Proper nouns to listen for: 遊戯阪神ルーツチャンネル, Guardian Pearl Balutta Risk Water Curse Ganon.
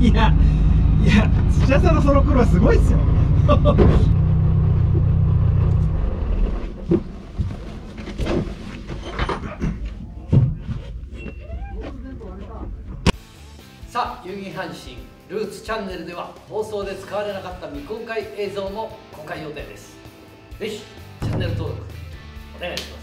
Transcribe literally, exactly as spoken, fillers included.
いやいや、土屋さんのその頃はすごいですよ。さあ、遊戯阪神ルーツチャンネルでは放送で使われなかった未公開映像も公開予定です。ぜひチャンネル登録お願いします。